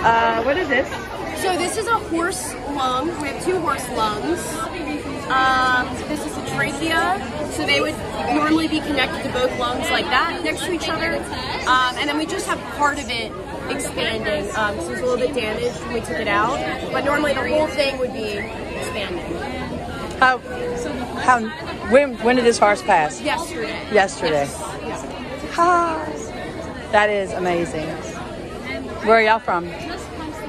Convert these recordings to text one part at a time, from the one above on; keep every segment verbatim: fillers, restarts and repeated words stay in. Uh, what is this? So this is a horse lung. We have two horse lungs. Um, this is a trachea. So they would normally be connected to both lungs like that next to each other. Um, and then we just have part of it expanding. Um, so it's a little bit damaged when we took it out. But normally the whole thing would be expanding. How, how, when, when did this horse pass? Yesterday. Yesterday. Yes. Yes. Ah, that is amazing. Where are y'all from?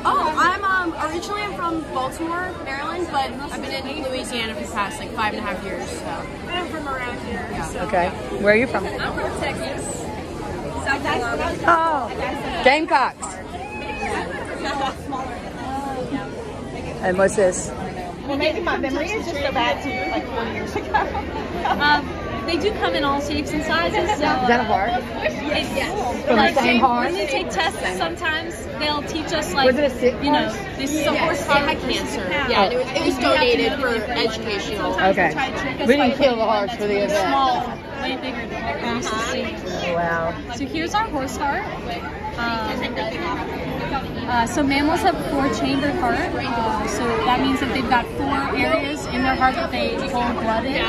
Oh, I'm um, originally I'm from Baltimore, Maryland, but I've been in Louisiana for the past like five and a half years. So I'm from around here. Yeah. So, okay, yeah. Where are you from? I'm from Texas, South Carolina. Oh, Gamecocks. And what's this? Well, maybe my memory is just so bad too, like forty years ago. um, They do come in all shapes and sizes. So, is that a heart? Yes. Yes. From like the same they, heart? When you take tests, sometimes they'll teach us, like, was it a sick you know, this is a horse that had cancer. Yeah, oh. It was donated for educational. Okay. We didn't kill the horse for the event. Small, way bigger than what we used to see. Oh, wow. So here's our horse heart. Um, Uh, so mammals have four-chambered heart, uh, so that means that they've got four areas in their heart that they hold blood in.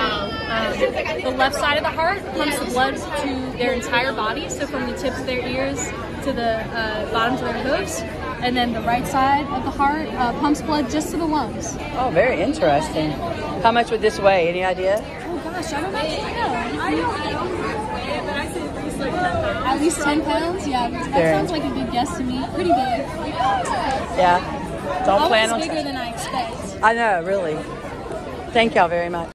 Um, the left side of the heart pumps the blood to their entire body, so from the tip of their ears to the uh, bottoms of their hooves. And then the right side of the heart uh, pumps blood just to the lungs. Oh, very interesting. How much would this weigh? Any idea? Oh gosh, I don't actually know. I don't know. At least ten pounds? Yeah, that there. Sounds like a big guess to me. Pretty big. Yeah. Don't plan on bigger than I expect. I know, really. Thank y'all very much.